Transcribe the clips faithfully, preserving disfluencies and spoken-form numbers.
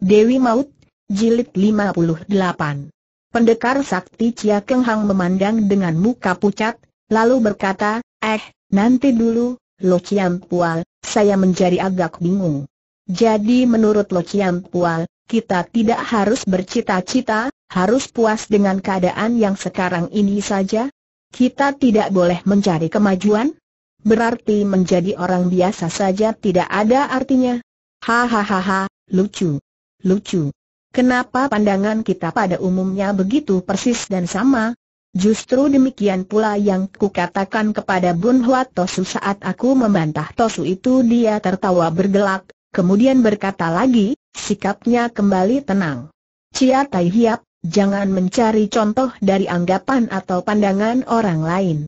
Dewi Maut, Jilid lima puluh delapan. Pendekar Sakti Cia Keng Hong memandang dengan muka pucat, lalu berkata, eh, nanti dulu, Loh Chiam Pual, saya menjadi agak bingung. Jadi menurut Loh Chiam Pual, kita tidak harus bercita-cita, harus puas dengan keadaan yang sekarang ini saja? Kita tidak boleh mencari kemajuan? Berarti menjadi orang biasa saja tidak ada artinya? Hahaha, lucu. Lucu. Kenapa pandangan kita pada umumnya begitu persis dan sama? Justru demikian pula yang kukatakan kepada Bun Huat Tosu saat aku membantah Tosu itu. Dia tertawa bergelak, kemudian berkata lagi, sikapnya kembali tenang. Chia Tai Hiap, jangan mencari contoh dari anggapan atau pandangan orang lain.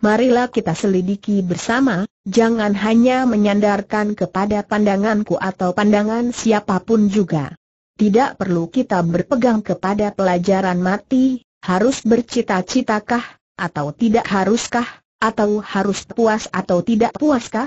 Marilah kita selidiki bersama, jangan hanya menyandarkan kepada pandanganku atau pandangan siapapun juga. Tidak perlu kita berpegang kepada pelajaran mati, harus bercita-citakah, atau tidak haruskah, atau harus puas atau tidak puaskah?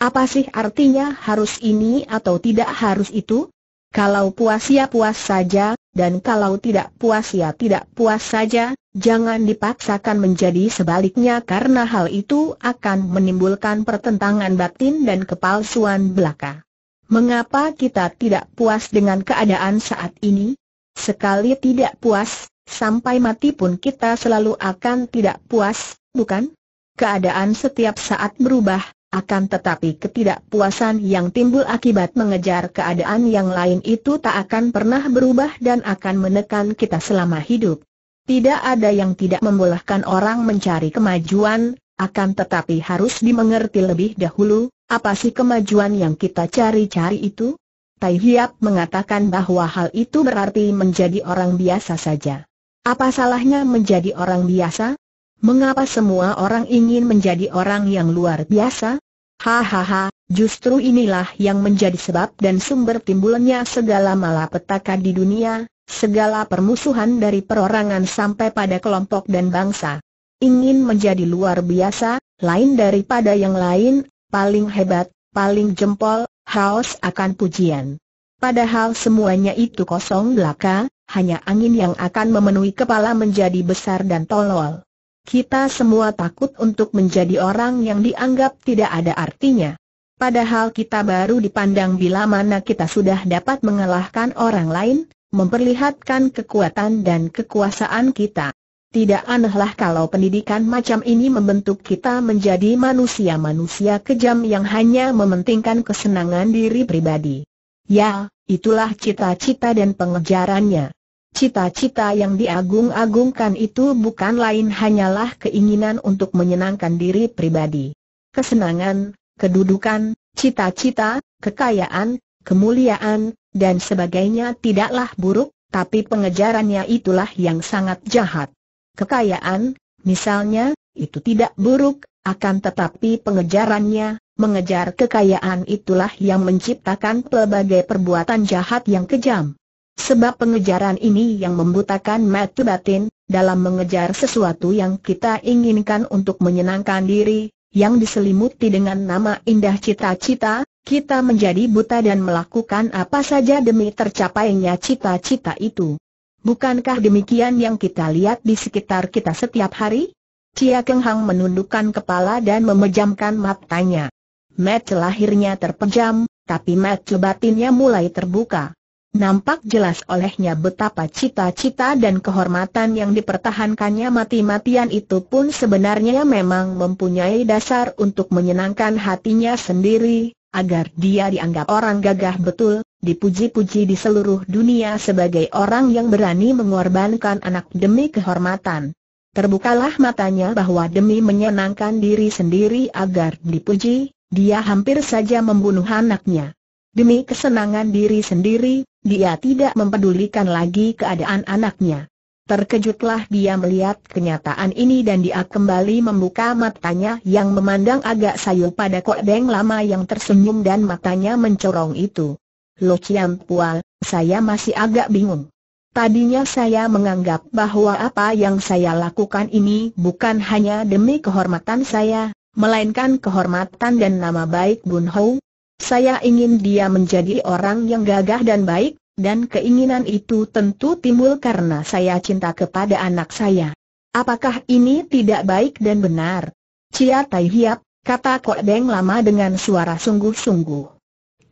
Apa sih artinya harus ini atau tidak harus itu? Kalau puas ya puas saja, dan kalau tidak puas ya tidak puas saja, jangan dipaksakan menjadi sebaliknya karena hal itu akan menimbulkan pertentangan batin dan kepalsuan belaka. Mengapa kita tidak puas dengan keadaan saat ini? Sekali tidak puas, sampai mati pun kita selalu akan tidak puas, bukan? Keadaan setiap saat berubah, akan tetapi ketidakpuasan yang timbul akibat mengejar keadaan yang lain itu tak akan pernah berubah dan akan menekan kita selama hidup. Tidak ada yang tidak membolehkan orang mencari kemajuan, akan tetapi harus dimengerti lebih dahulu. Apa sih kemajuan yang kita cari-cari itu? Tai Hiap mengatakan bahwa hal itu berarti menjadi orang biasa saja. Apa salahnya menjadi orang biasa? Mengapa semua orang ingin menjadi orang yang luar biasa? Hahaha, justru inilah yang menjadi sebab dan sumber timbulnya segala malapetaka di dunia, segala permusuhan dari perorangan sampai pada kelompok dan bangsa. Ingin menjadi luar biasa, lain daripada yang lain, paling hebat, paling jempol, haus akan pujian. Padahal semuanya itu kosong belaka, hanya angin yang akan memenuhi kepala menjadi besar dan tolol. Kita semua takut untuk menjadi orang yang dianggap tidak ada artinya. Padahal kita baru dipandang bila mana kita sudah dapat mengalahkan orang lain, memperlihatkan kekuatan dan kekuasaan kita. Tidak anehlah kalau pendidikan macam ini membentuk kita menjadi manusia-manusia kejam yang hanya mementingkan kesenangan diri pribadi. Ya, itulah cita-cita dan pengejarannya. Cita-cita yang diagung-agungkan itu bukan lain hanyalah keinginan untuk menyenangkan diri pribadi. Kesenangan, kedudukan, cita-cita, kekayaan, kemuliaan, dan sebagainya tidaklah buruk, tapi pengejarannya itulah yang sangat jahat. Kekayaan, misalnya, itu tidak buruk, akan tetapi pengejarannya, mengejar kekayaan itulah yang menciptakan pelbagai perbuatan jahat yang kejam. Sebab pengejaran ini yang membutakan mata batin, dalam mengejar sesuatu yang kita inginkan untuk menyenangkan diri, yang diselimuti dengan nama indah cita-cita, kita menjadi buta dan melakukan apa saja demi tercapainya cita-cita itu. Bukankah demikian yang kita lihat di sekitar kita setiap hari? Cia Keng Hong menundukkan kepala dan memejamkan matanya. Mata lahirnya terpejam, tapi mata batinnya mulai terbuka. Nampak jelas olehnya betapa cita-cita dan kehormatan yang dipertahankannya mati-matian itu pun sebenarnya memang mempunyai dasar untuk menyenangkan hatinya sendiri, agar dia dianggap orang gagah betul, dipuji-puji di seluruh dunia sebagai orang yang berani mengorbankan anak demi kehormatan. Terbukalah matanya bahwa demi menyenangkan diri sendiri agar dipuji, dia hampir saja membunuh anaknya. Demi kesenangan diri sendiri, dia tidak mempedulikan lagi keadaan anaknya. Terkejutlah dia melihat kenyataan ini dan dia kembali membuka matanya yang memandang agak sayu pada Kok Beng Lama yang tersenyum dan matanya mencorong itu. Loh Chiam Pual, saya masih agak bingung. Tadinya saya menganggap bahwa apa yang saya lakukan ini bukan hanya demi kehormatan saya, melainkan kehormatan dan nama baik Bun Hou. Saya ingin dia menjadi orang yang gagah dan baik, dan keinginan itu tentu timbul karena saya cinta kepada anak saya. Apakah ini tidak baik dan benar? Chia Tai Hiap, kata Kok Beng Lama dengan suara sungguh-sungguh.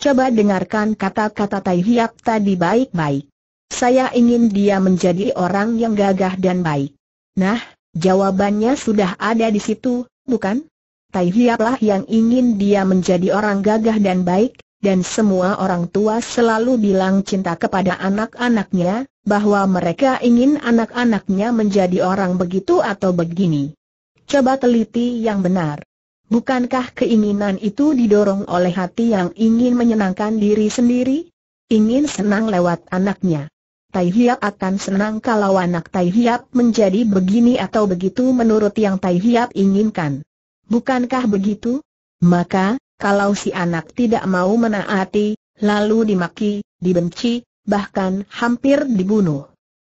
Coba dengarkan kata-kata Tai Hiap tadi baik-baik. Saya ingin dia menjadi orang yang gagah dan baik. Nah, jawabannya sudah ada di situ, bukan? Tai Hiaplah yang ingin dia menjadi orang gagah dan baik, dan semua orang tua selalu bilang cinta kepada anak-anaknya, bahwa mereka ingin anak-anaknya menjadi orang begitu atau begini. Coba teliti yang benar. Bukankah keinginan itu didorong oleh hati yang ingin menyenangkan diri sendiri? Ingin senang lewat anaknya. Tai Hiap akan senang kalau anak Tai Hiap menjadi begini atau begitu menurut yang Tai Hiap inginkan. Bukankah begitu? Maka, kalau si anak tidak mau menaati, lalu dimaki, dibenci, bahkan hampir dibunuh.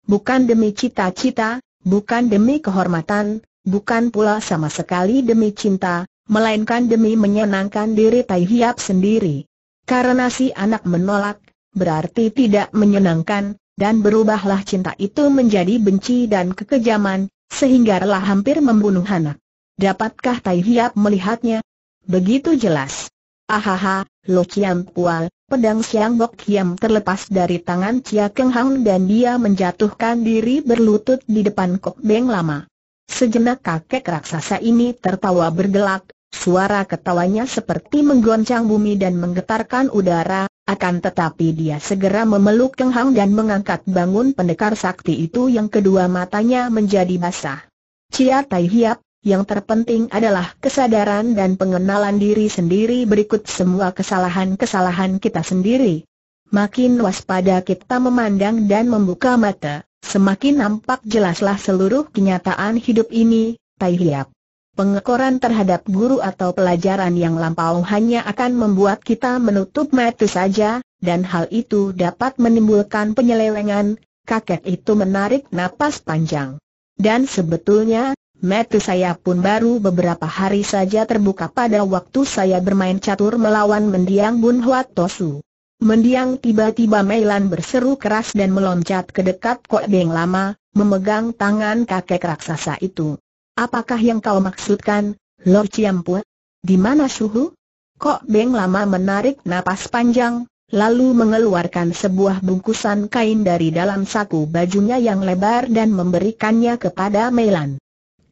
Bukan demi cita-cita, bukan demi kehormatan, bukan pula sama sekali demi cinta, melainkan demi menyenangkan diri Tai Hiap sendiri. Karena si anak menolak, berarti tidak menyenangkan, dan berubahlah cinta itu menjadi benci dan kekejaman, sehinggalah hampir membunuh anak. Dapatkah Tai Hiap melihatnya? Begitu jelas. Ahaha, Loh Chiam Pual, pedang Siang Bok Kiam terlepas dari tangan Cia Keng Hong dan dia menjatuhkan diri berlutut di depan Kok Beng Lama. Sejenak kakek raksasa ini tertawa bergelak. Suara ketawanya seperti menggoncang bumi dan menggetarkan udara, akan tetapi dia segera memeluk Keng Hong dan mengangkat bangun pendekar sakti itu yang kedua matanya menjadi basah. Chia Tai Hiap, yang terpenting adalah kesadaran dan pengenalan diri sendiri berikut semua kesalahan-kesalahan kita sendiri. Makin waspada kita memandang dan membuka mata, semakin nampak jelaslah seluruh kenyataan hidup ini, Tai Hiap. Pengekoran terhadap guru atau pelajaran yang lampau hanya akan membuat kita menutup mata saja, dan hal itu dapat menimbulkan penyelewengan. Kakek itu menarik napas panjang. Dan sebetulnya, mata saya pun baru beberapa hari saja terbuka pada waktu saya bermain catur melawan mendiang Bun Huat Tosu. Mendiang tiba-tiba Mei Lan berseru keras dan meloncat ke dekat Kok Beng Lama, memegang tangan kakek raksasa itu. Apakah yang kau maksudkan, Loh Chiam Pual? Di mana suhu? Kok Beng Lama menarik napas panjang, lalu mengeluarkan sebuah bungkusan kain dari dalam saku bajunya yang lebar dan memberikannya kepada Mei Lan.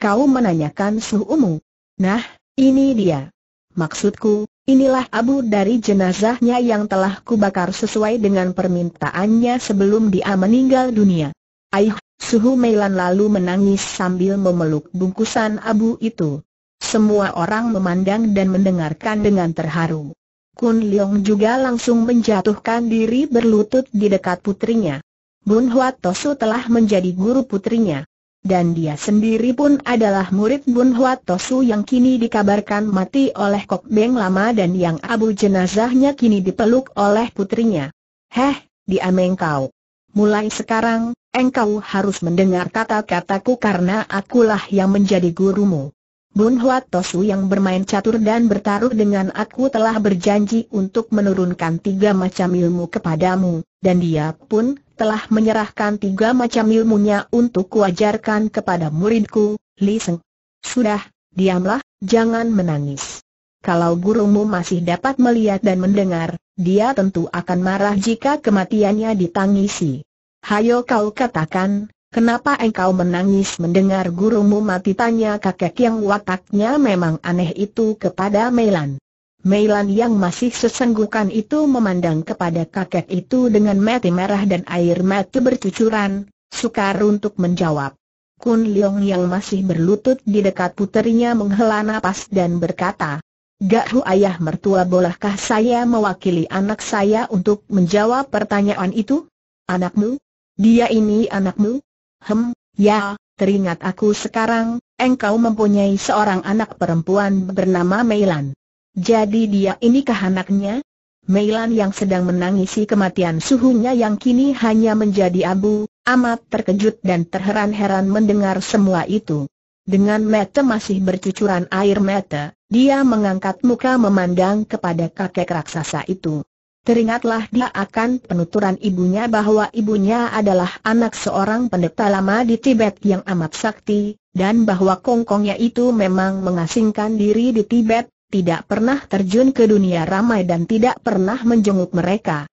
Kau menanyakan suhumu. Nah, ini dia. Maksudku, inilah abu dari jenazahnya yang telah kubakar sesuai dengan permintaannya sebelum dia meninggal dunia. Aih, suhu Mei Lan lalu menangis sambil memeluk bungkusan abu itu. Semua orang memandang dan mendengarkan dengan terharu. Kun Liong juga langsung menjatuhkan diri berlutut di dekat putrinya. Bun Huat Tosu telah menjadi guru putrinya. Dan dia sendiri pun adalah murid Bun Huat Tosu yang kini dikabarkan mati oleh Kok Beng Lama dan yang abu jenazahnya kini dipeluk oleh putrinya. Heh, diameng kau. Mulai sekarang, engkau harus mendengar kata-kataku karena akulah yang menjadi gurumu. Bun Huat Tosu yang bermain catur dan bertaruh dengan aku telah berjanji untuk menurunkan tiga macam ilmu kepadamu, dan dia pun telah menyerahkan tiga macam ilmunya untuk kuajarkan kepada muridku, Li Seng. Sudah, diamlah, jangan menangis. Kalau gurumu masih dapat melihat dan mendengar, dia tentu akan marah jika kematiannya ditangisi. Hayo kau katakan, kenapa engkau menangis mendengar gurumu mati, tanya kakek yang wataknya memang aneh itu kepada Mei Lan. Mei Lan yang masih sesenggukan itu memandang kepada kakek itu dengan mata merah dan air mata bercucuran, sukar untuk menjawab. Kun Liong yang masih berlutut di dekat puterinya menghela napas dan berkata, "Gahu ayah mertua, bolehkah saya mewakili anak saya untuk menjawab pertanyaan itu?" Anakmu? Dia ini anakmu? Hem, ya, teringat aku sekarang, engkau mempunyai seorang anak perempuan bernama Mei Lan. Jadi dia inikah anaknya? Mei Lan yang sedang menangisi kematian suhunya yang kini hanya menjadi abu, amat terkejut dan terheran-heran mendengar semua itu. Dengan mata masih bercucuran air mata, dia mengangkat muka memandang kepada kakek raksasa itu. Teringatlah dia akan penuturan ibunya bahwa ibunya adalah anak seorang pendeta lama di Tibet yang amat sakti, dan bahwa kongkongnya itu memang mengasingkan diri di Tibet, tidak pernah terjun ke dunia ramai dan tidak pernah menjenguk mereka.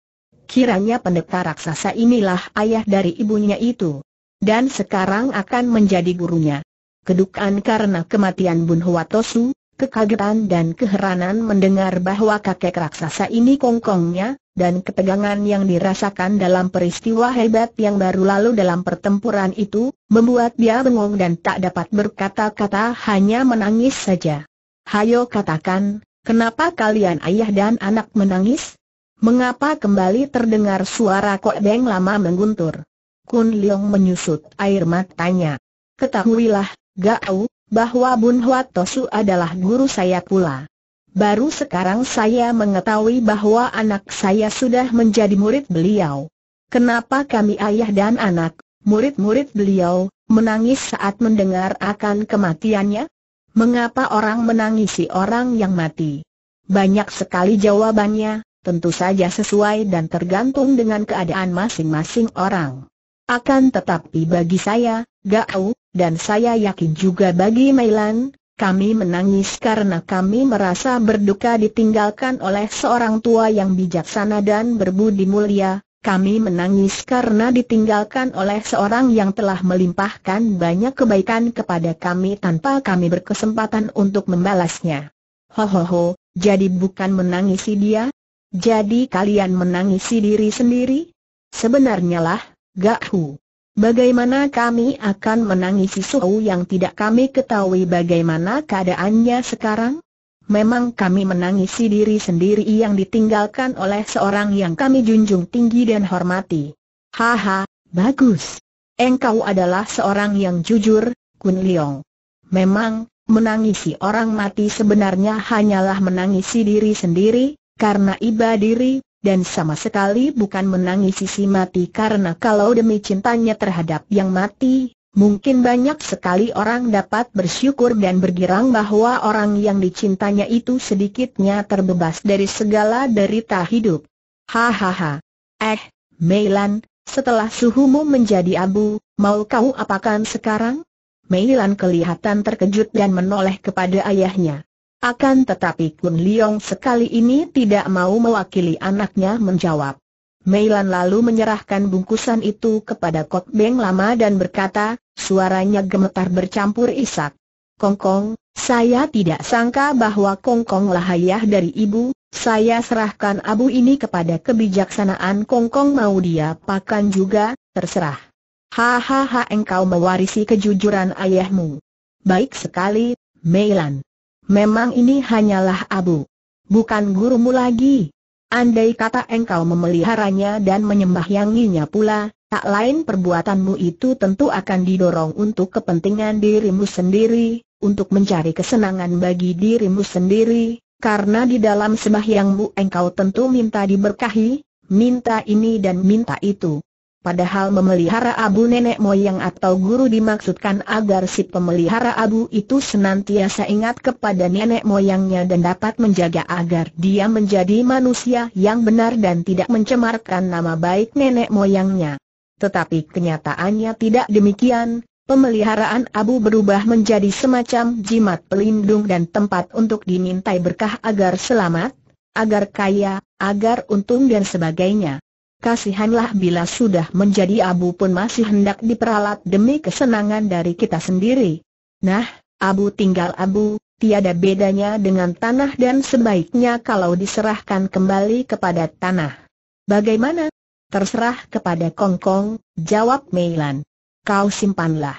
Kiranya pendeta raksasa inilah ayah dari ibunya itu, dan sekarang akan menjadi gurunya. Kedukaan karena kematian Bun Huat Tosu, kekagetan dan keheranan mendengar bahwa kakek raksasa ini kongkongnya, dan ketegangan yang dirasakan dalam peristiwa hebat yang baru lalu dalam pertempuran itu, membuat dia bengong dan tak dapat berkata-kata, hanya menangis saja. "Hayo katakan, kenapa kalian ayah dan anak menangis?" "Mengapa?" kembali terdengar suara Kok Beng Lama mengguntur. Kun Liong menyusut air matanya. "Ketahuilah, Gao, bahwa Bun Huat Tosu adalah guru saya pula. Baru sekarang saya mengetahui bahwa anak saya sudah menjadi murid beliau. Kenapa kami ayah dan anak, murid-murid beliau, menangis saat mendengar akan kematiannya? Mengapa orang menangisi orang yang mati?" Banyak sekali jawabannya, tentu saja sesuai dan tergantung dengan keadaan masing-masing orang. Akan tetapi bagi saya, Gao, dan saya yakin juga bagi Mei Lan, kami menangis karena kami merasa berduka ditinggalkan oleh seorang tua yang bijaksana dan berbudi mulia. Kami menangis karena ditinggalkan oleh seorang yang telah melimpahkan banyak kebaikan kepada kami tanpa kami berkesempatan untuk membalasnya. Hohoho, jadi bukan menangisi dia? Jadi kalian menangisi diri sendiri? Sebenarnya lah, Gahu. Bagaimana kami akan menangisi Suhu yang tidak kami ketahui bagaimana keadaannya sekarang? Memang kami menangisi diri sendiri yang ditinggalkan oleh seorang yang kami junjung tinggi dan hormati. Haha, bagus. Engkau adalah seorang yang jujur, Kun Liong. Memang, menangisi orang mati sebenarnya hanyalah menangisi diri sendiri, karena iba diri, dan sama sekali bukan menangisi si mati, karena kalau demi cintanya terhadap yang mati, mungkin banyak sekali orang dapat bersyukur dan bergirang bahwa orang yang dicintanya itu sedikitnya terbebas dari segala derita hidup. Hahaha. Eh, Mei Lan, setelah suhumu menjadi abu, mau kau apakan sekarang? Mei Lan kelihatan terkejut dan menoleh kepada ayahnya. Akan tetapi Kun Liong sekali ini tidak mau mewakili anaknya menjawab. Mei Lan lalu menyerahkan bungkusan itu kepada Kok Beng Lama dan berkata, suaranya gemetar bercampur isak. "Kongkong, saya tidak sangka bahwa kongkonglah ayah dari ibu. Saya serahkan abu ini kepada kebijaksanaan kongkong, mau dia pakan juga, terserah." "Hahaha, engkau mewarisi kejujuran ayahmu. Baik sekali, Mei Lan. Memang ini hanyalah abu. Bukan gurumu lagi. Andai kata engkau memeliharanya dan menyembahyanginya pula, tak lain perbuatanmu itu tentu akan didorong untuk kepentingan dirimu sendiri, untuk mencari kesenangan bagi dirimu sendiri, karena di dalam sembahyangmu engkau tentu minta diberkahi, minta ini dan minta itu. Padahal memelihara abu nenek moyang atau guru dimaksudkan agar si pemelihara abu itu senantiasa ingat kepada nenek moyangnya dan dapat menjaga agar dia menjadi manusia yang benar dan tidak mencemarkan nama baik nenek moyangnya. Tetapi kenyataannya tidak demikian, pemeliharaan abu berubah menjadi semacam jimat pelindung dan tempat untuk dimintai berkah agar selamat, agar kaya, agar untung dan sebagainya. Kasihanlah bila sudah menjadi abu pun masih hendak diperalat demi kesenangan dari kita sendiri. Nah, abu tinggal abu, tiada bedanya dengan tanah dan sebaiknya kalau diserahkan kembali kepada tanah. Bagaimana? Terserah kepada kongkong, jawab Mei Lan. Kau simpanlah.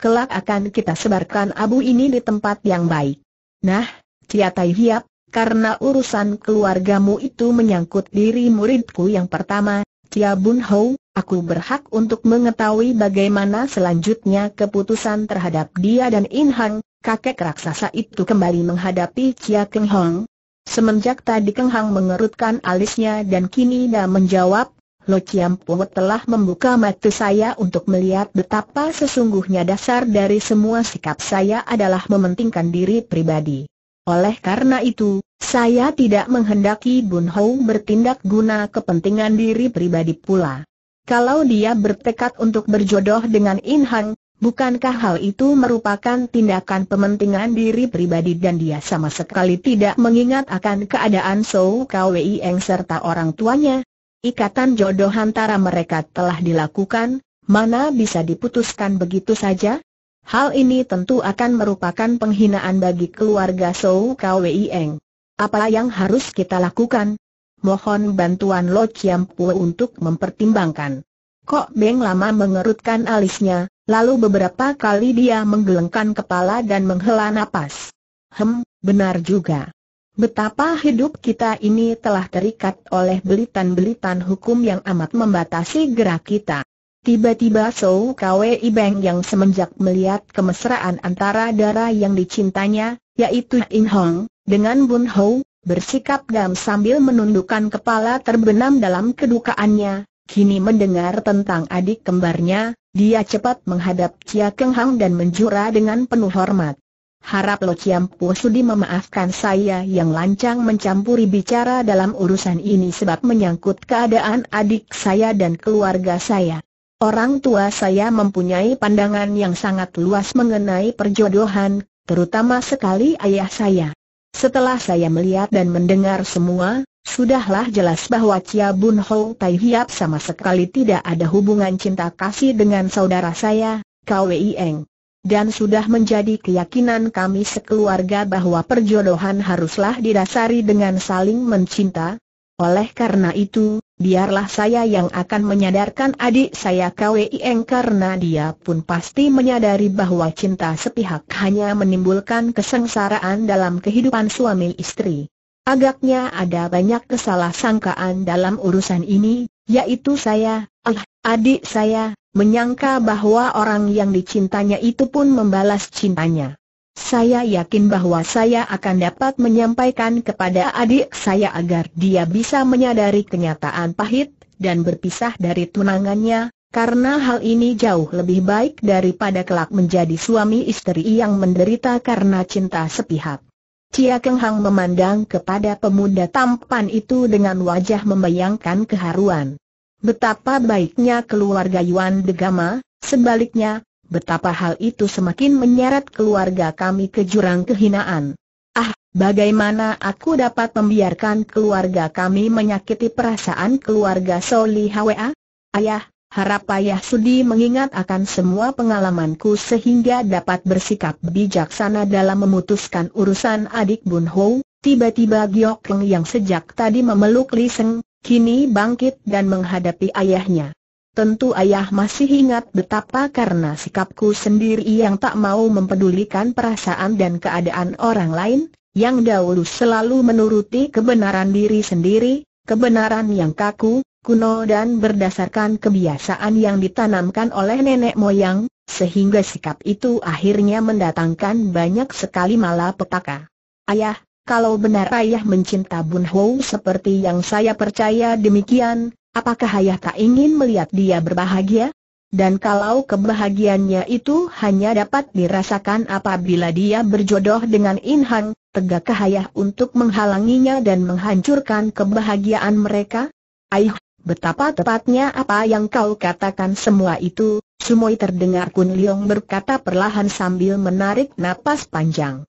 Kelak akan kita sebarkan abu ini di tempat yang baik. Nah, Chia Tai Hiap, karena urusan keluargamu itu menyangkut diri muridku yang pertama, Chia Bun Hou, aku berhak untuk mengetahui bagaimana selanjutnya keputusan terhadap dia dan In Hang. Kakek raksasa itu kembali menghadapi Cia Keng Hong. Semenjak tadi Keng Hong mengerutkan alisnya dan kini dia menjawab, Loh Chiam Pual telah membuka mata saya untuk melihat betapa sesungguhnya dasar dari semua sikap saya adalah mementingkan diri pribadi. Oleh karena itu, Saya tidak menghendaki Bun Hou bertindak guna kepentingan diri pribadi pula. Kalau dia bertekad untuk berjodoh dengan In Hang, bukankah hal itu merupakan tindakan pementingan diri pribadi dan dia sama sekali tidak mengingat akan keadaan So Kwi Eng serta orang tuanya? Ikatan jodoh antara mereka telah dilakukan, mana bisa diputuskan begitu saja? Hal ini tentu akan merupakan penghinaan bagi keluarga So Kwi Eng. Apa yang harus kita lakukan? Mohon bantuan Loh Chiam Pual untuk mempertimbangkan. Kok Beng Lama mengerutkan alisnya. Lalu beberapa kali dia menggelengkan kepala dan menghela napas. Hem, benar juga. Betapa hidup kita ini telah terikat oleh belitan-belitan hukum yang amat membatasi gerak kita. Tiba-tiba So Kwi Eng yang semenjak melihat kemesraan antara darah yang dicintanya, yaitu In Hang, dengan Bun Hou, bersikap diam sambil menundukkan kepala terbenam dalam kedukaannya. Kini mendengar tentang adik kembarnya, dia cepat menghadap Cia Keng Hong dan menjura dengan penuh hormat. Harap Loh Chiam Pual sudi memaafkan saya yang lancang mencampuri bicara dalam urusan ini sebab menyangkut keadaan adik saya dan keluarga saya. Orang tua saya mempunyai pandangan yang sangat luas mengenai perjodohan, terutama sekali ayah saya. Setelah saya melihat dan mendengar semua, sudahlah jelas bahwa Chia Bun Hou Tai Hiap sama sekali tidak ada hubungan cinta kasih dengan saudara saya, Kwi Eng. Dan sudah menjadi keyakinan kami sekeluarga bahwa perjodohan haruslah didasari dengan saling mencinta. Oleh karena itu, biarlah saya yang akan menyadarkan adik saya Kwi Eng karena dia pun pasti menyadari bahwa cinta sepihak hanya menimbulkan kesengsaraan dalam kehidupan suami istri. Agaknya ada banyak kesalahsangkaan dalam urusan ini, yaitu saya, ah, adik saya, menyangka bahwa orang yang dicintanya itu pun membalas cintanya. Saya yakin bahwa saya akan dapat menyampaikan kepada adik saya agar dia bisa menyadari kenyataan pahit, dan berpisah dari tunangannya, karena hal ini jauh lebih baik daripada kelak menjadi suami istri yang menderita karena cinta sepihak. Cia Keng Hong memandang kepada pemuda tampan itu dengan wajah membayangkan keharuan. Betapa baiknya keluarga Yuan Degama, sebaliknya, betapa hal itu semakin menyeret keluarga kami ke jurang kehinaan. Ah, bagaimana aku dapat membiarkan keluarga kami menyakiti perasaan keluarga Soli Hwa? Ayah, harap ayah sudi mengingat akan semua pengalamanku sehingga dapat bersikap bijaksana dalam memutuskan urusan adik Bun Hou. Tiba-tiba Gio Keng yang sejak tadi memeluk Li Seng, kini bangkit dan menghadapi ayahnya. Tentu ayah masih ingat betapa karena sikapku sendiri yang tak mau mempedulikan perasaan dan keadaan orang lain, yang dahulu selalu menuruti kebenaran diri sendiri, kebenaran yang kaku, kuno dan berdasarkan kebiasaan yang ditanamkan oleh nenek moyang, sehingga sikap itu akhirnya mendatangkan banyak sekali malapetaka. Ayah, kalau benar ayah mencinta Bun Hou seperti yang saya percaya demikian, apakah ayah tak ingin melihat dia berbahagia? Dan kalau kebahagiaannya itu hanya dapat dirasakan apabila dia berjodoh dengan In Hang, tegakkah ayah untuk menghalanginya dan menghancurkan kebahagiaan mereka? Ayah, betapa tepatnya apa yang kau katakan semua itu, Sumoi terdengar Kun Liong berkata perlahan sambil menarik napas panjang.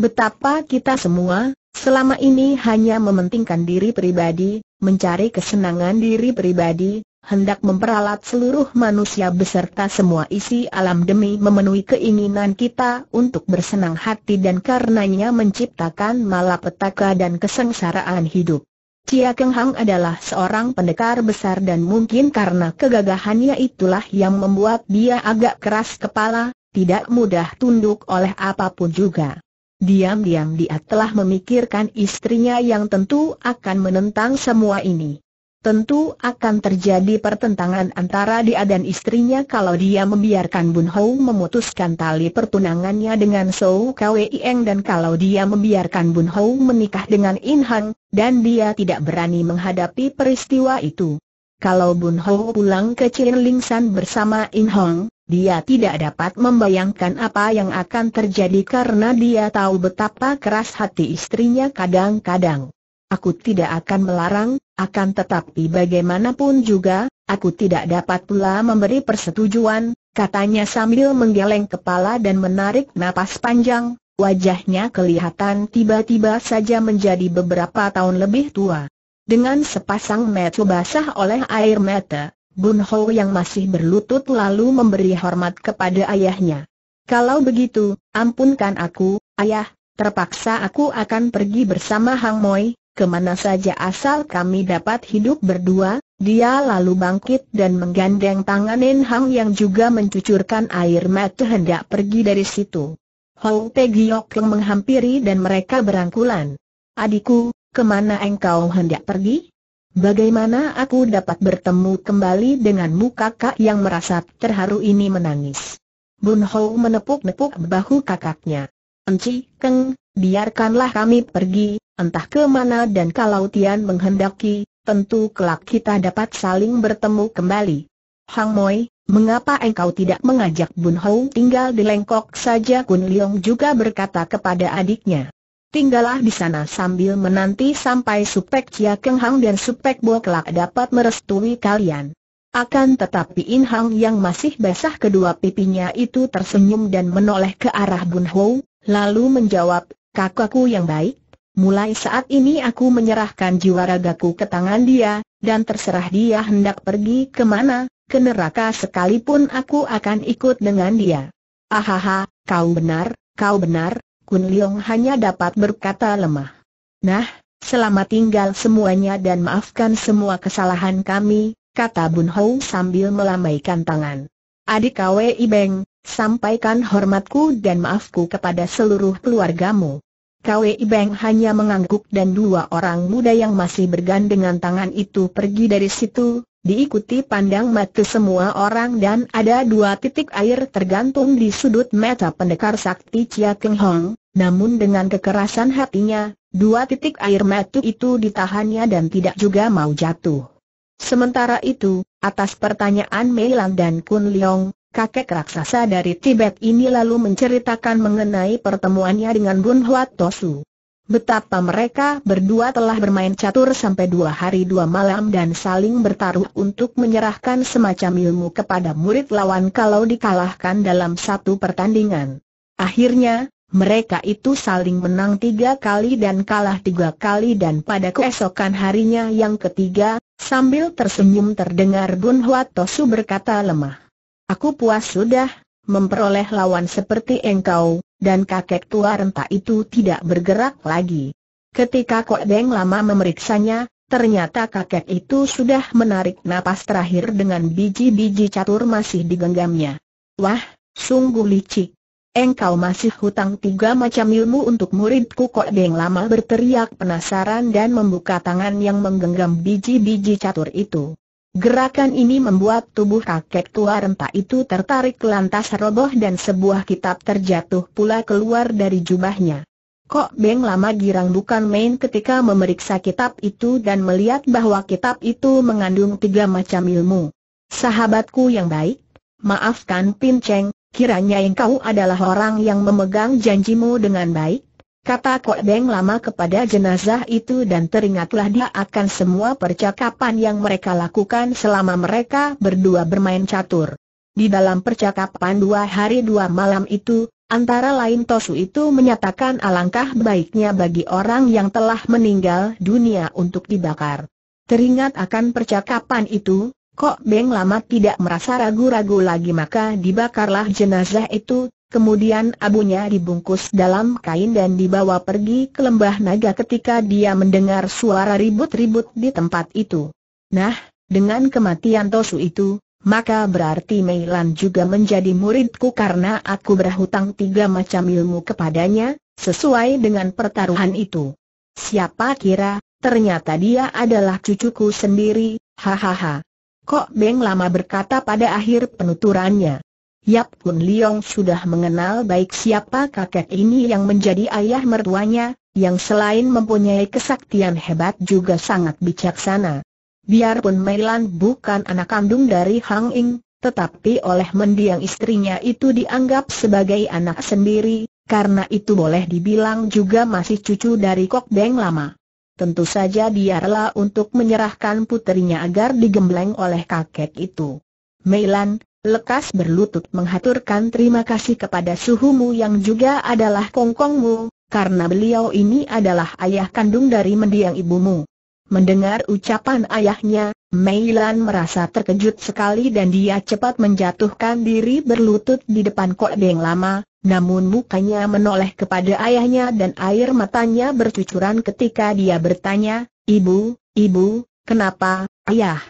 Betapa kita semua, selama ini hanya mementingkan diri pribadi, mencari kesenangan diri pribadi, hendak memperalat seluruh manusia beserta semua isi alam demi memenuhi keinginan kita untuk bersenang hati dan karenanya menciptakan malapetaka dan kesengsaraan hidup. Cia Keng Hong adalah seorang pendekar besar dan mungkin karena kegagahannya itulah yang membuat dia agak keras kepala, tidak mudah tunduk oleh apapun juga. Diam-diam dia telah memikirkan istrinya yang tentu akan menentang semua ini. Tentu akan terjadi pertentangan antara dia dan istrinya kalau dia membiarkan Bun Hou memutuskan tali pertunangannya dengan So Kwi Eng dan kalau dia membiarkan Bun Hou menikah dengan In Hang. Dan dia tidak berani menghadapi peristiwa itu. Kalau Bun Hou pulang ke Cin Ling San bersama In Hang, Dia tidak dapat membayangkan apa yang akan terjadi karena dia tahu betapa keras hati istrinya kadang-kadang. Aku tidak akan melarang, akan tetapi bagaimanapun juga, aku tidak dapat pula memberi persetujuan, katanya sambil menggeleng kepala dan menarik napas panjang, wajahnya kelihatan tiba-tiba saja menjadi beberapa tahun lebih tua. Dengan sepasang mata basah oleh air mata, Bun Hou yang masih berlutut lalu memberi hormat kepada ayahnya. Kalau begitu, ampunkan aku, ayah, terpaksa aku akan pergi bersama Hang Moi, kemana saja asal kami dapat hidup berdua. Dia lalu bangkit dan menggandeng tangan In Hang yang juga mencucurkan air mata hendak pergi dari situ. Hou Te Gio Keng menghampiri dan mereka berangkulan. Adikku, kemana engkau hendak pergi? Bagaimana aku dapat bertemu kembali denganmu? Kakak yang merasa terharu ini menangis. Bun Hou menepuk-nepuk bahu kakaknya. Enci, Keng, biarkanlah kami pergi, entah ke mana, dan kalau Tian menghendaki, tentu kelak kita dapat saling bertemu kembali. Hang Moi, mengapa engkau tidak mengajak Bun Hou tinggal di Lengkok saja? Kun Liong juga berkata kepada adiknya. Tinggallah di sana sambil menanti sampai Supek Cia Keng Hong dan Supek Bo kelak dapat merestui kalian. Akan tetapi In Hang yang masih basah kedua pipinya itu tersenyum dan menoleh ke arah Bun Hou, lalu menjawab, kakakku yang baik, mulai saat ini aku menyerahkan jiwa ragaku ke tangan dia, dan terserah dia hendak pergi kemana, ke neraka sekalipun aku akan ikut dengan dia. Ahaha, kau benar, kau benar. Kun Liong hanya dapat berkata lemah. Nah, selamat tinggal semuanya dan maafkan semua kesalahan kami, kata Bun Hou sambil melambaikan tangan. Adik Kwe Ibeng, sampaikan hormatku dan maafku kepada seluruh keluargamu. Kwe Ibeng hanya mengangguk dan dua orang muda yang masih bergandengan tangan itu pergi dari situ, diikuti pandang mata semua orang dan ada dua titik air tergantung di sudut mata pendekar sakti Cia Keng Hong. Namun dengan kekerasan hatinya, dua titik air mata itu ditahannya dan tidak juga mau jatuh. Sementara itu, atas pertanyaan Mei Lan dan Kun Liong, kakek raksasa dari Tibet ini lalu menceritakan mengenai pertemuannya dengan Bun Huat Tosu. Betapa mereka berdua telah bermain catur sampai dua hari dua malam dan saling bertaruh untuk menyerahkan semacam ilmu kepada murid lawan kalau dikalahkan dalam satu pertandingan. Akhirnya, mereka itu saling menang tiga kali dan kalah tiga kali dan pada keesokan harinya yang ketiga, sambil tersenyum terdengar Bun Huat Tosu berkata lemah. Aku puas sudah, memperoleh lawan seperti engkau, dan kakek tua renta itu tidak bergerak lagi. Ketika Kok Beng Lama memeriksanya, ternyata kakek itu sudah menarik napas terakhir dengan biji-biji catur masih digenggamnya. Wah, sungguh licik. Engkau masih hutang tiga macam ilmu untuk muridku. Kok Beng Lama berteriak penasaran dan membuka tangan yang menggenggam biji-biji catur itu. Gerakan ini membuat tubuh kakek tua renta itu tertarik lantas roboh dan sebuah kitab terjatuh pula keluar dari jubahnya. Kok Beng Lama girang bukan main ketika memeriksa kitab itu dan melihat bahwa kitab itu mengandung tiga macam ilmu. Sahabatku yang baik, maafkan Pinceng. Kiranya engkau adalah orang yang memegang janjimu dengan baik, kata Kok Beng Lama kepada jenazah itu dan teringatlah dia akan semua percakapan yang mereka lakukan selama mereka berdua bermain catur. Di dalam percakapan dua hari dua malam itu, antara lain Tosu itu menyatakan alangkah baiknya bagi orang yang telah meninggal dunia untuk dibakar. Teringat akan percakapan itu, Kok Beng Lama tidak merasa ragu-ragu lagi maka dibakarlah jenazah itu, kemudian abunya dibungkus dalam kain dan dibawa pergi ke Lembah Naga ketika dia mendengar suara ribut-ribut di tempat itu. Nah, dengan kematian Tosu itu, maka berarti Mei Lan juga menjadi muridku karena aku berhutang tiga macam ilmu kepadanya, sesuai dengan pertaruhan itu. Siapa kira, ternyata dia adalah cucuku sendiri, hahaha. Kok Beng Lama berkata pada akhir penuturannya. Yap, Kun Liong sudah mengenal baik siapa kakek ini yang menjadi ayah mertuanya, yang selain mempunyai kesaktian hebat juga sangat bijaksana. Biarpun Mei Lan bukan anak kandung dari Hang Ing, tetapi oleh mendiang istrinya itu dianggap sebagai anak sendiri, karena itu boleh dibilang juga masih cucu dari Kok Beng Lama. Tentu saja dia rela untuk menyerahkan puterinya agar digembleng oleh kakek itu. Mei Lan lekas berlutut menghaturkan terima kasih kepada suhumu yang juga adalah kongkongmu, karena beliau ini adalah ayah kandung dari mendiang ibumu. Mendengar ucapan ayahnya, Mei Lan merasa terkejut sekali dan dia cepat menjatuhkan diri berlutut di depan Kok Beng Lama, namun mukanya menoleh kepada ayahnya dan air matanya bercucuran ketika dia bertanya, "Ibu, ibu, kenapa, ayah?"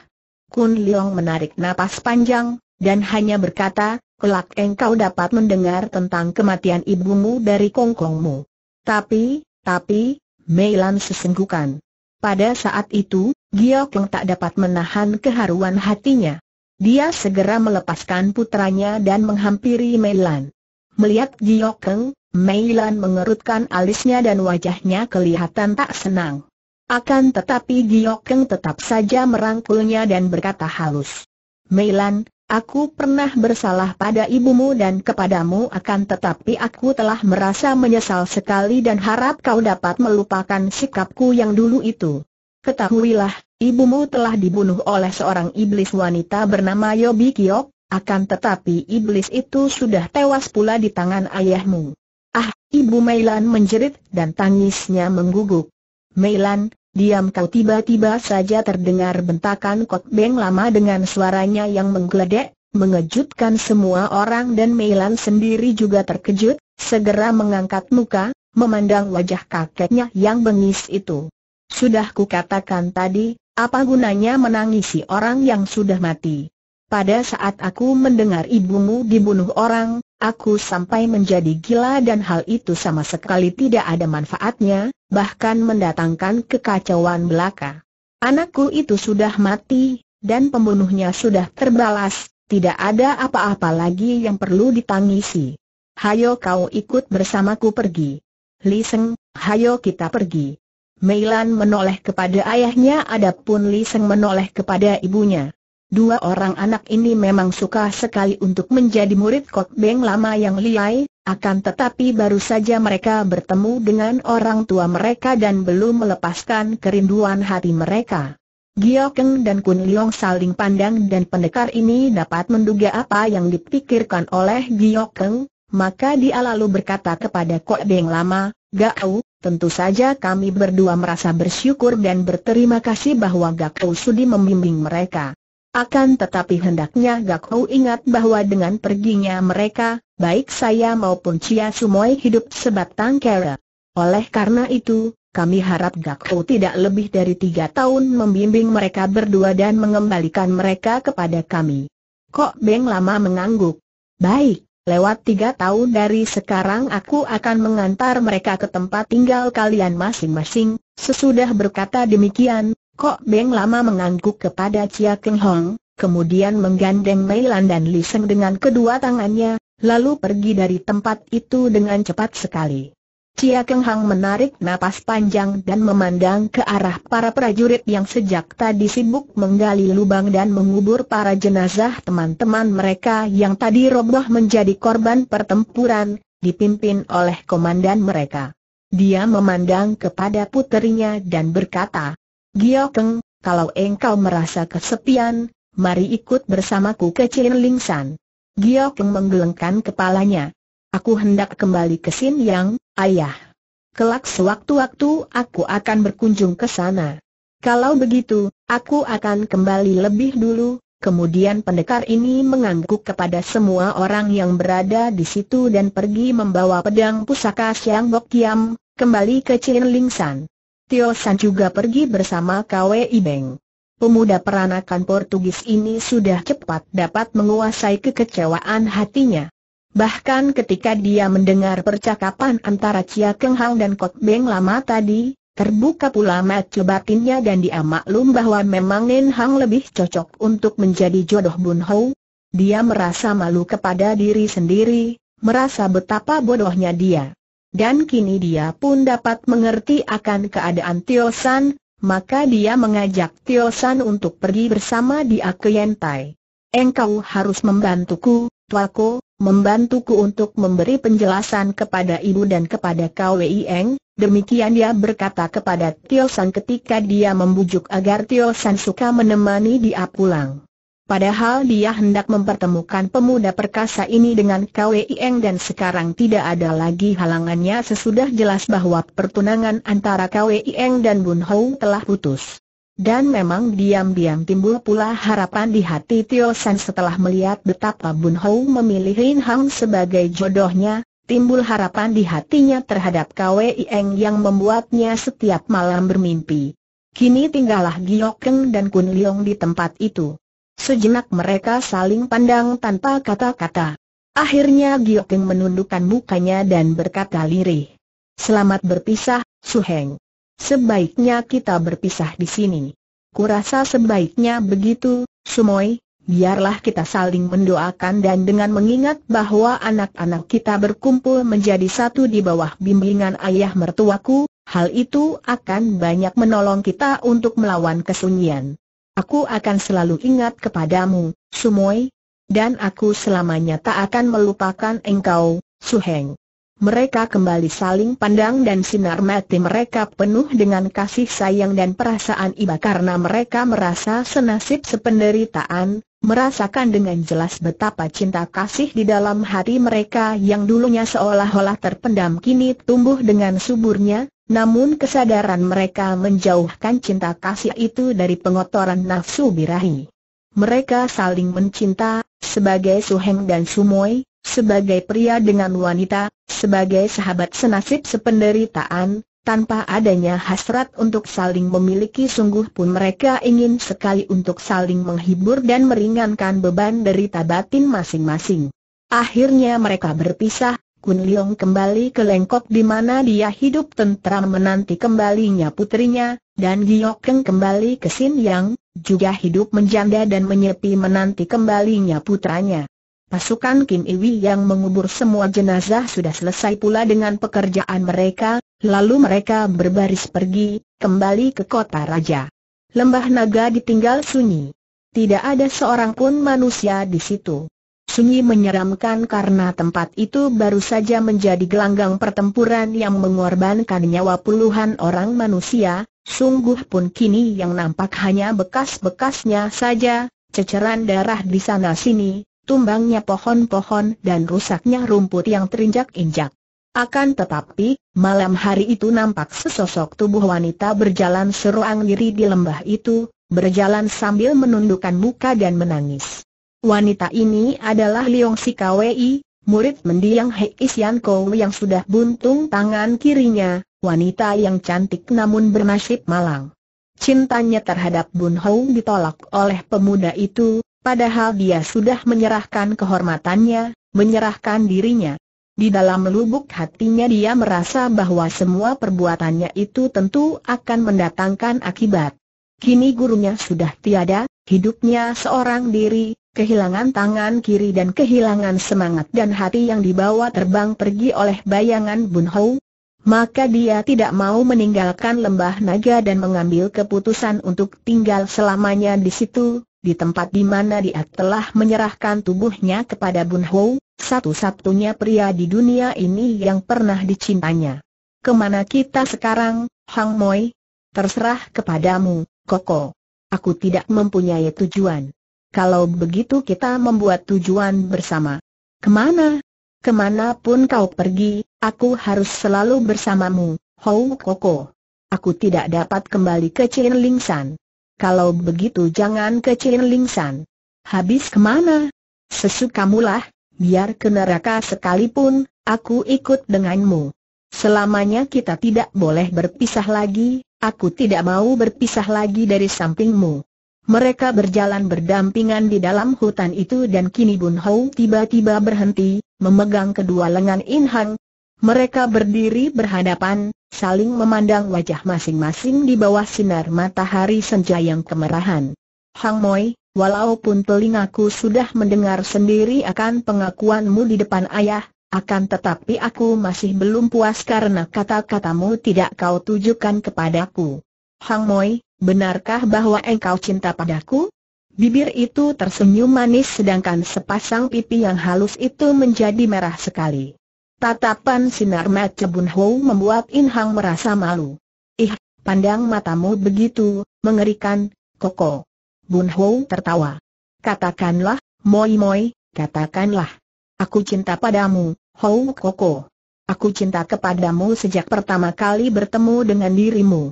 Kun Liong menarik napas panjang, dan hanya berkata, "Kelak engkau dapat mendengar tentang kematian ibumu dari kongkongmu." Tapi, tapi, Mei Lan sesenggukan. Pada saat itu, Gio Keng tak dapat menahan keharuan hatinya. Dia segera melepaskan putranya dan menghampiri Mei Lan. Melihat Gio Keng, Mei Lan mengerutkan alisnya dan wajahnya kelihatan tak senang. Akan tetapi Gio Keng tetap saja merangkulnya dan berkata halus, "Mei Lan, aku pernah bersalah pada ibumu dan kepadamu, akan tetapi aku telah merasa menyesal sekali dan harap kau dapat melupakan sikapku yang dulu itu. Ketahuilah, ibumu telah dibunuh oleh seorang iblis wanita bernama Yobi Kyok, akan tetapi iblis itu sudah tewas pula di tangan ayahmu." "Ah!" Ibu Mei Lan menjerit dan tangisnya mengguguk. "Mei Lan, diam kau!" Tiba-tiba saja terdengar bentakan Kok Beng Lama dengan suaranya yang menggeledek, mengejutkan semua orang dan Mei Lan sendiri juga terkejut, segera mengangkat muka, memandang wajah kakeknya yang bengis itu. "Sudah kukatakan tadi, apa gunanya menangisi orang yang sudah mati? Pada saat aku mendengar ibumu dibunuh orang, aku sampai menjadi gila dan hal itu sama sekali tidak ada manfaatnya, bahkan mendatangkan kekacauan belaka. Anakku itu sudah mati, dan pembunuhnya sudah terbalas, tidak ada apa-apa lagi yang perlu ditangisi. Hayo kau ikut bersamaku pergi. Li Seng, hayo kita pergi." Mei Lan menoleh kepada ayahnya, adapun Li Seng menoleh kepada ibunya. Dua orang anak ini memang suka sekali untuk menjadi murid Kok Beng Lama yang liai, akan tetapi baru saja mereka bertemu dengan orang tua mereka dan belum melepaskan kerinduan hati mereka. Gio Keng dan Kun Liong saling pandang dan pendekar ini dapat menduga apa yang dipikirkan oleh Gio Keng, maka dia lalu berkata kepada Kok Beng Lama, "Gao, tentu saja kami berdua merasa bersyukur dan berterima kasih bahwa Gao sudi membimbing mereka. Akan tetapi hendaknya Gakho ingat bahwa dengan perginya mereka, baik saya maupun Chia Sumoy hidup sebatang kara. Oleh karena itu, kami harap Gakho tidak lebih dari tiga tahun membimbing mereka berdua dan mengembalikan mereka kepada kami." Kok Beng Lama mengangguk. "Baik, lewat tiga tahun dari sekarang aku akan mengantar mereka ke tempat tinggal kalian masing-masing." Sesudah berkata demikian, Kok Beng Lama mengangguk kepada Cia Keng Hong, kemudian menggandeng Mei Lan dan Li Seng dengan kedua tangannya, lalu pergi dari tempat itu dengan cepat sekali. Cia Keng Hong menarik napas panjang dan memandang ke arah para prajurit yang sejak tadi sibuk menggali lubang dan mengubur para jenazah teman-teman mereka yang tadi roboh menjadi korban pertempuran, dipimpin oleh komandan mereka. Dia memandang kepada puterinya dan berkata, "Gio Keng, kalau engkau merasa kesepian, mari ikut bersamaku ke Cin Ling San." Gio Keng menggelengkan kepalanya. "Aku hendak kembali ke Sin Yang, ayah. Kelak sewaktu-waktu aku akan berkunjung ke sana. Kalau begitu, aku akan kembali lebih dulu." Kemudian pendekar ini mengangguk kepada semua orang yang berada di situ dan pergi membawa pedang pusaka Siang Bok Kiam, kembali ke Cin Ling San. Tio San juga pergi bersama Kwi Eng. Pemuda peranakan Portugis ini sudah cepat dapat menguasai kekecewaan hatinya. Bahkan ketika dia mendengar percakapan antara Cia Keng Hong dan Kok Beng Lama tadi, terbuka pula mata batinnya dan dia maklum bahwa memang In Hang lebih cocok untuk menjadi jodoh Bun Hou. Dia merasa malu kepada diri sendiri, merasa betapa bodohnya dia. Dan kini dia pun dapat mengerti akan keadaan Tio San, maka dia mengajak Tio San untuk pergi bersama dia ke Yentai. engkau harus membantuku, tuaku, membantuku untuk memberi penjelasan kepada ibu dan kepada Kwi Eng. Demikian dia berkata kepada Tio San ketika dia membujuk agar Tio San suka menemani dia pulang. Padahal dia hendak mempertemukan pemuda perkasa ini dengan Kwi Eng dan sekarang tidak ada lagi halangannya sesudah jelas bahwa pertunangan antara Kwi Eng dan Bun Hou telah putus. Dan memang diam-diam timbul pula harapan di hati Tio San setelah melihat betapa Bun Hou memilih In Hang sebagai jodohnya, timbul harapan di hatinya terhadap Kwi Eng yang membuatnya setiap malam bermimpi. Kini tinggallah Gio Keng dan Kun Liong di tempat itu. Sejenak mereka saling pandang tanpa kata-kata. Akhirnya Gio Keng menundukkan mukanya dan berkata lirih, "Selamat berpisah, Su Heng. Sebaiknya kita berpisah di sini. Kurasa sebaiknya begitu, Sumoi. Biarlah kita saling mendoakan dan dengan mengingat bahwa anak-anak kita berkumpul menjadi satu di bawah bimbingan ayah mertuaku, hal itu akan banyak menolong kita untuk melawan kesunyian. Aku akan selalu ingat kepadamu, Sumoi, dan aku selamanya tak akan melupakan engkau, Su Heng." Mereka kembali saling pandang dan sinar mata mereka penuh dengan kasih sayang dan perasaan iba karena mereka merasa senasib sependeritaan, merasakan dengan jelas betapa cinta kasih di dalam hati mereka yang dulunya seolah-olah terpendam kini tumbuh dengan suburnya. Namun kesadaran mereka menjauhkan cinta kasih itu dari pengotoran nafsu birahi. Mereka saling mencinta, sebagai Su Heng dan Sumoi, sebagai pria dengan wanita, sebagai sahabat senasib sependeritaan, tanpa adanya hasrat untuk saling memiliki sungguh pun mereka ingin sekali untuk saling menghibur dan meringankan beban derita batin masing-masing. Akhirnya mereka berpisah. Kun Liong kembali ke Lengkok di mana dia hidup tentram menanti kembalinya putrinya, dan Gio Keng kembali ke Sin Yang, juga hidup menjanda dan menyepi menanti kembalinya putranya. Pasukan Kim Iwi yang mengubur semua jenazah sudah selesai pula dengan pekerjaan mereka, lalu mereka berbaris pergi, kembali ke kota raja. Lembah Naga ditinggal sunyi. Tidak ada seorang pun manusia di situ. Sunyi menyeramkan karena tempat itu baru saja menjadi gelanggang pertempuran yang mengorbankan nyawa puluhan orang manusia, sungguh pun kini yang nampak hanya bekas-bekasnya saja, ceceran darah di sana-sini, tumbangnya pohon-pohon dan rusaknya rumput yang terinjak-injak. Akan tetapi, malam hari itu nampak sesosok tubuh wanita berjalan seruang diri di lembah itu, berjalan sambil menundukkan muka dan menangis. Wanita ini adalah Liong Si Kwi, murid mendiang Hei Xian Kouw yang sudah buntung tangan kirinya, wanita yang cantik namun bernasib malang. Cintanya terhadap Bun Hou ditolak oleh pemuda itu, padahal dia sudah menyerahkan kehormatannya, menyerahkan dirinya. Di dalam lubuk hatinya dia merasa bahwa semua perbuatannya itu tentu akan mendatangkan akibat. Kini gurunya sudah tiada, hidupnya seorang diri, kehilangan tangan kiri dan kehilangan semangat dan hati yang dibawa terbang pergi oleh bayangan Bun Hou. Maka dia tidak mau meninggalkan Lembah Naga dan mengambil keputusan untuk tinggal selamanya di situ, di tempat di mana dia telah menyerahkan tubuhnya kepada Bun Hou, satu-satunya pria di dunia ini yang pernah dicintanya. "Kemana kita sekarang, Hang Moi? Terserah kepadamu, Koko. Aku tidak mempunyai tujuan. Kalau begitu kita membuat tujuan bersama. Kemana? Kemana pun kau pergi, aku harus selalu bersamamu, Hou Koko. Aku tidak dapat kembali ke Cin Ling San. Kalau begitu jangan ke Cin Ling San. Habis kemana? Sesukamulah, biar ke neraka sekalipun, aku ikut denganmu. Selamanya kita tidak boleh berpisah lagi. Aku tidak mau berpisah lagi dari sampingmu." Mereka berjalan berdampingan di dalam hutan itu dan kini Bun Hou tiba-tiba berhenti, memegang kedua lengan In Hang. Mereka berdiri berhadapan, saling memandang wajah masing-masing di bawah sinar matahari senja yang kemerahan. "Hang Moi, walaupun telingaku sudah mendengar sendiri akan pengakuanmu di depan ayah, akan tetapi aku masih belum puas karena kata-katamu tidak kau tujukan kepadaku. Hang Moi, benarkah bahwa engkau cinta padaku? Bibir itu tersenyum manis sedangkan sepasang pipi yang halus itu menjadi merah sekali. Tatapan sinar mata Bun Hou membuat In Hang merasa malu. "Ih, pandang matamu begitu, mengerikan, Koko." Bun Hou tertawa. "Katakanlah, moi-moi, katakanlah. Aku cinta padamu, Hou Koko. Aku cinta kepadamu sejak pertama kali bertemu dengan dirimu."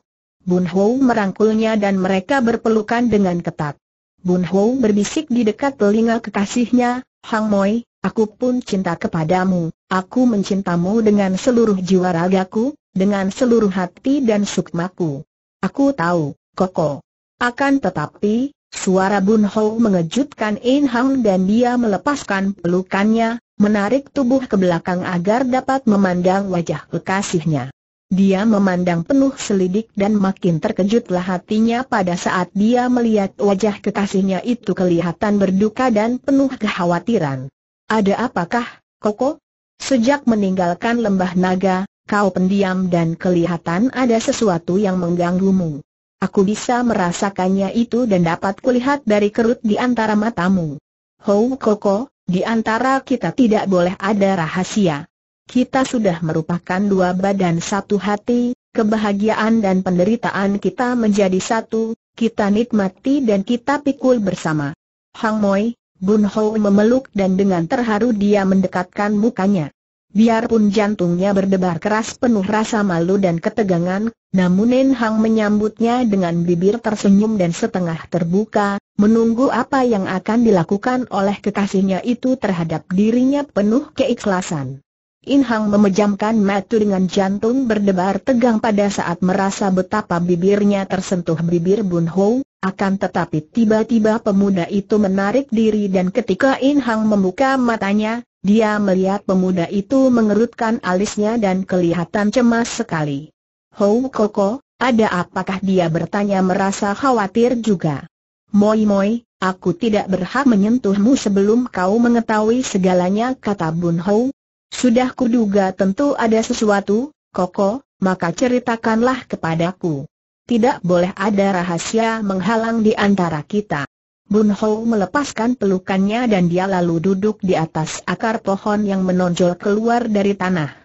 Bun Hou merangkulnya dan mereka berpelukan dengan ketat. Bun Hou berbisik di dekat telinga kekasihnya, "Hang Moi, aku pun cinta kepadamu. Aku mencintamu dengan seluruh jiwa ragaku, dengan seluruh hati dan sukmaku. Aku tahu, Koko." Akan tetapi, suara Bun Hou mengejutkan In Hang dan dia melepaskan pelukannya, menarik tubuh ke belakang agar dapat memandang wajah kekasihnya. Dia memandang penuh selidik dan makin terkejutlah hatinya pada saat dia melihat wajah kekasihnya itu kelihatan berduka dan penuh kekhawatiran. "Ada apakah, Koko? Sejak meninggalkan Lembah Naga, kau pendiam dan kelihatan ada sesuatu yang mengganggumu. Aku bisa merasakannya itu dan dapat kulihat dari kerut di antara matamu." "Hou Koko, di antara kita tidak boleh ada rahasia. Kita sudah merupakan dua badan satu hati, kebahagiaan dan penderitaan kita menjadi satu, kita nikmati dan kita pikul bersama." "Hang Moi." Bun Hou memeluk dan dengan terharu dia mendekatkan mukanya. Biarpun jantungnya berdebar keras penuh rasa malu dan ketegangan, namun In Hang menyambutnya dengan bibir tersenyum dan setengah terbuka, menunggu apa yang akan dilakukan oleh kekasihnya itu terhadap dirinya penuh keikhlasan. In Hang memejamkan mata dengan jantung berdebar tegang pada saat merasa betapa bibirnya tersentuh bibir Bun Hou, akan tetapi tiba-tiba pemuda itu menarik diri dan ketika In Hang membuka matanya, dia melihat pemuda itu mengerutkan alisnya dan kelihatan cemas sekali. "Hou Koko, ada apakah?" dia bertanya merasa khawatir juga. "Moi Moi, aku tidak berhak menyentuhmu sebelum kau mengetahui segalanya," kata Bun Hou. "Sudah kuduga tentu ada sesuatu, Koko, maka ceritakanlah kepadaku. Tidak boleh ada rahasia menghalang di antara kita." Bun Hou melepaskan pelukannya dan dia lalu duduk di atas akar pohon yang menonjol keluar dari tanah.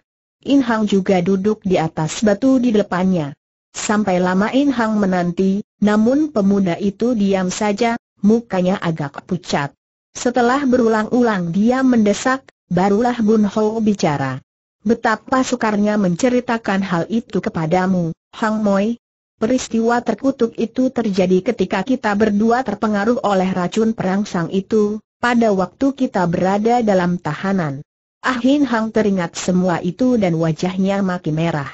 In Hang juga duduk di atas batu di depannya. Sampai lama In Hang menanti, namun pemuda itu diam saja, mukanya agak pucat. Setelah berulang-ulang dia mendesak, barulah Bun Hou bicara. "Betapa sukarnya menceritakan hal itu kepadamu, Hang Moi. Peristiwa terkutuk itu terjadi ketika kita berdua terpengaruh oleh racun perangsang itu, pada waktu kita berada dalam tahanan." Ah In Hang teringat semua itu dan wajahnya makin merah.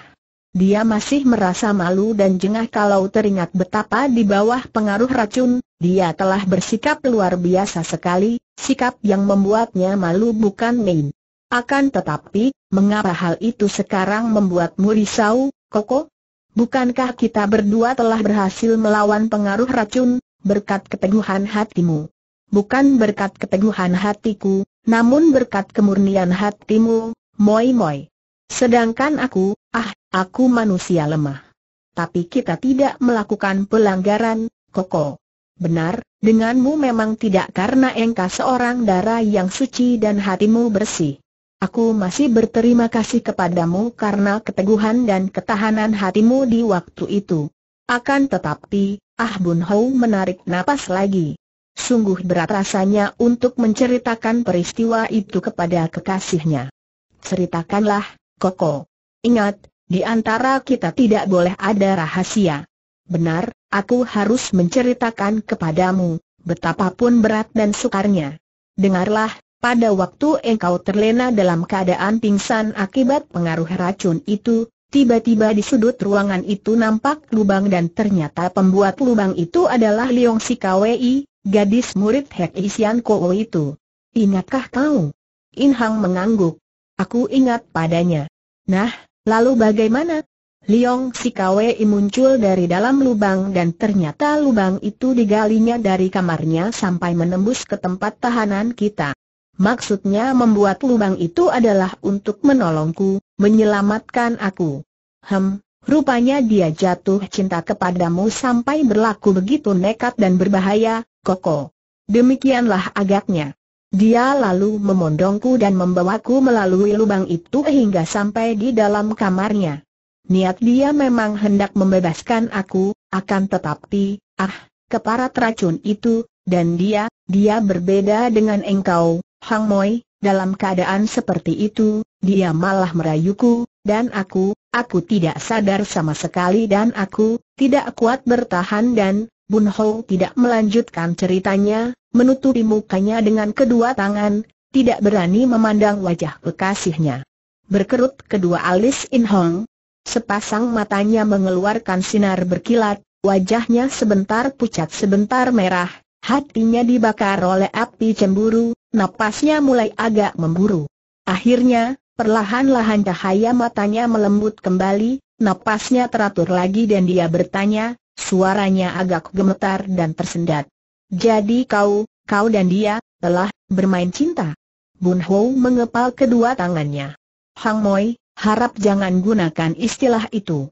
Dia masih merasa malu dan jengah kalau teringat betapa di bawah pengaruh racun, dia telah bersikap luar biasa sekali, sikap yang membuatnya malu bukan main. "Akan tetapi, mengapa hal itu sekarang membuatmu risau, Koko? Bukankah kita berdua telah berhasil melawan pengaruh racun, berkat keteguhan hatimu?" "Bukan berkat keteguhan hatiku, namun berkat kemurnian hatimu, Moi Moi. Sedangkan aku, ah, aku manusia lemah. Tapi kita tidak melakukan pelanggaran, Koko." "Benar, denganmu memang tidak karena engkau seorang darah yang suci dan hatimu bersih. Aku masih berterima kasih kepadamu karena keteguhan dan ketahanan hatimu di waktu itu." Akan tetapi, ah Bun Hou menarik napas lagi. Sungguh berat rasanya untuk menceritakan peristiwa itu kepada kekasihnya. "Ceritakanlah, Koko. Ingat, di antara kita tidak boleh ada rahasia." "Benar, aku harus menceritakan kepadamu, betapapun berat dan sukarnya. Dengarlah, pada waktu engkau terlena dalam keadaan pingsan akibat pengaruh racun itu, tiba-tiba di sudut ruangan itu nampak lubang dan ternyata pembuat lubang itu adalah Liang Si Wi, gadis murid Hek I Sian Kouw itu. Ingatkah kau?" In Hang mengangguk. "Aku ingat padanya." "Nah, lalu bagaimana?" "Liang Si Wi muncul dari dalam lubang dan ternyata lubang itu digalinya dari kamarnya sampai menembus ke tempat tahanan kita. Maksudnya membuat lubang itu adalah untuk menolongku, menyelamatkan aku." "Hem, Rupanya dia jatuh cinta kepadamu sampai berlaku begitu nekat dan berbahaya, Koko. Demikianlah agaknya. Dia lalu memondongku dan membawaku melalui lubang itu hingga sampai di dalam kamarnya. Niat dia memang hendak membebaskan aku, akan tetapi, ah, keparat racun itu, dan dia, dia berbeda dengan engkau, Hang Moi, dalam keadaan seperti itu, dia malah merayuku, dan aku, aku tidak sadar sama sekali dan aku, tidak kuat bertahan dan, Bun Hou tidak melanjutkan ceritanya, menutupi mukanya dengan kedua tangan, tidak berani memandang wajah kekasihnya. Berkerut kedua alis In Hang. Sepasang matanya mengeluarkan sinar berkilat, wajahnya sebentar pucat sebentar merah, hatinya dibakar oleh api cemburu, napasnya mulai agak memburu. Akhirnya, perlahan-lahan cahaya matanya melembut kembali, napasnya teratur lagi dan dia bertanya, suaranya agak gemetar dan tersendat. Jadi kau, kau dan dia, telah bermain cinta. Bun Hou mengepal kedua tangannya. Hang Moi, harap jangan gunakan istilah itu.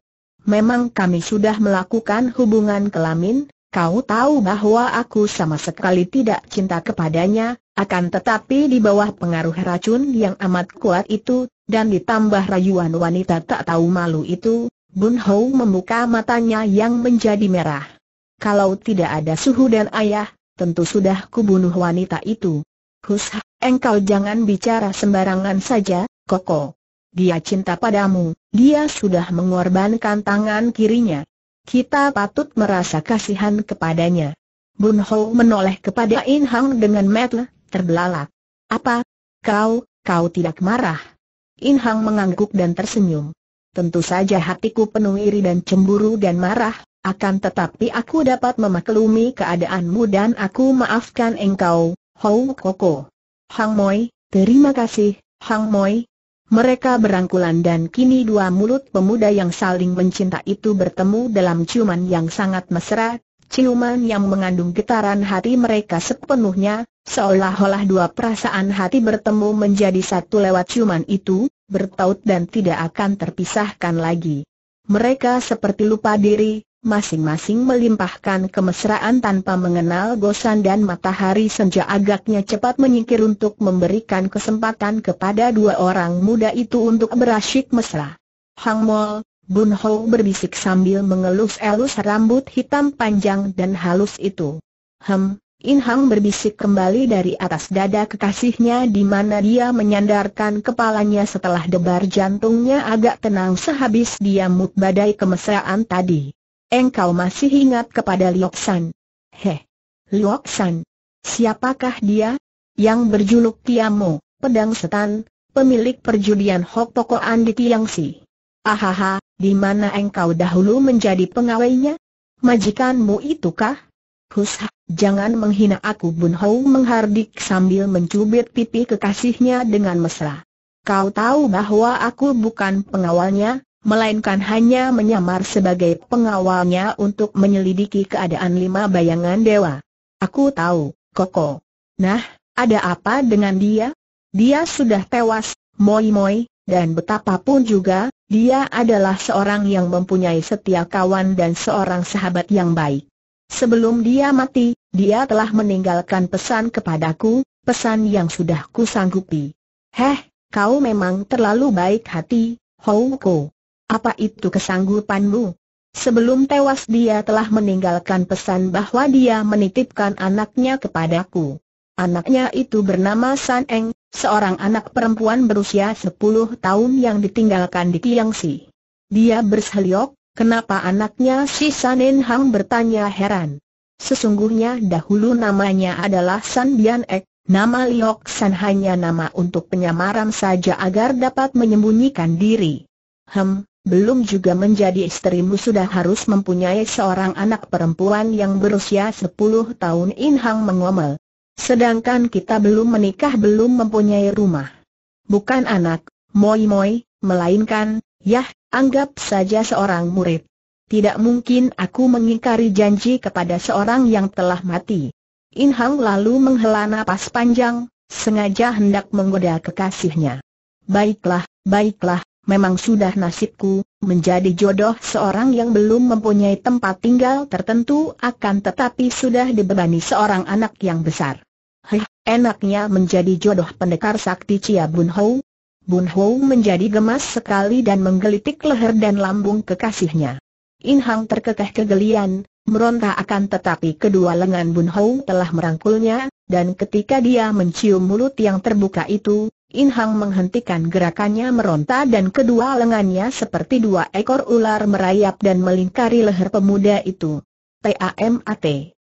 Memang kami sudah melakukan hubungan kelamin, kau tahu bahwa aku sama sekali tidak cinta kepadanya, akan tetapi di bawah pengaruh racun yang amat kuat itu, dan ditambah rayuan wanita tak tahu malu itu, Bun Hou membuka matanya yang menjadi merah. Kalau tidak ada suhu dan ayah, tentu sudah kubunuh wanita itu. Hus, engkau jangan bicara sembarangan saja, Koko. Dia cinta padamu, dia sudah mengorbankan tangan kirinya. Kita patut merasa kasihan kepadanya. Bun Hou menoleh kepada In Hang dengan mata terbelalak. Apa? Kau, kau tidak marah? In Hang mengangguk dan tersenyum. Tentu saja hatiku penuh iri dan cemburu dan marah, akan tetapi aku dapat memaklumi keadaanmu dan aku maafkan engkau, Hou Koko. Hang Moi, terima kasih, Hang Moi. Mereka berangkulan dan kini dua mulut pemuda yang saling mencinta itu bertemu dalam ciuman yang sangat mesra, ciuman yang mengandung getaran hati mereka sepenuhnya, seolah-olah dua perasaan hati bertemu menjadi satu lewat ciuman itu, bertaut dan tidak akan terpisahkan lagi. Mereka seperti lupa diri, masing-masing melimpahkan kemesraan tanpa mengenal bosan dan matahari senja agaknya cepat menyingkir untuk memberikan kesempatan kepada dua orang muda itu untuk berasyik mesra. Hang Mol, Bun Hou berbisik sambil mengelus-elus rambut hitam panjang dan halus itu. Hem, In Hang berbisik kembali dari atas dada kekasihnya di mana dia menyandarkan kepalanya setelah debar jantungnya agak tenang sehabis dia mut badai kemesraan tadi. Engkau masih ingat kepada Liok San? Heh, Liok San. Siapakah dia? Yang berjuluk Tiamo, pedang setan, pemilik perjudian Hok Tokoan di Tiang Si. Ahaha, di mana engkau dahulu menjadi pengawainya? Majikanmu itukah? Hus, jangan menghina aku. Bun Hou menghardik sambil mencubit pipi kekasihnya dengan mesra. Kau tahu bahwa aku bukan pengawalnya, melainkan hanya menyamar sebagai pengawalnya untuk menyelidiki keadaan lima bayangan dewa. Aku tahu, Koko. Nah, ada apa dengan dia? Dia sudah tewas, Moi Moi, dan betapapun juga, dia adalah seorang yang mempunyai setia kawan dan seorang sahabat yang baik. Sebelum dia mati, dia telah meninggalkan pesan kepadaku, pesan yang sudah kusanggupi. Heh, kau memang terlalu baik hati, Hou Ko. Apa itu kesanggupanmu? Sebelum tewas dia telah meninggalkan pesan bahwa dia menitipkan anaknya kepadaku. Anaknya itu bernama San Eng, seorang anak perempuan berusia sepuluh tahun yang ditinggalkan di Tiang Si. Dia berseliok, kenapa anaknya si San In Hang bertanya heran. Sesungguhnya dahulu namanya adalah San Bian Ek, nama Liok San hanya nama untuk penyamaran saja agar dapat menyembunyikan diri. Hem. Belum juga menjadi istrimu sudah harus mempunyai seorang anak perempuan yang berusia sepuluh tahun. In Hang mengomel. Sedangkan kita belum menikah, belum mempunyai rumah. Bukan anak, Moi Moi, melainkan, yah, anggap saja seorang murid. Tidak mungkin aku mengingkari janji kepada seorang yang telah mati. In Hang lalu menghela napas panjang, sengaja hendak menggoda kekasihnya. Baiklah, baiklah. memang sudah nasibku, menjadi jodoh seorang yang belum mempunyai tempat tinggal tertentu akan tetapi sudah dibebani seorang anak yang besar. Heh, enaknya menjadi jodoh pendekar sakti Chia Bun Hou. Bun Hou menjadi gemas sekali dan menggelitik leher dan lambung kekasihnya. In Hang terkekeh kegelian, meronta akan tetapi kedua lengan Bun Hou telah merangkulnya, dan ketika dia mencium mulut yang terbuka itu, In Hang menghentikan gerakannya meronta dan kedua lengannya seperti dua ekor ular merayap dan melingkari leher pemuda itu. T A M A T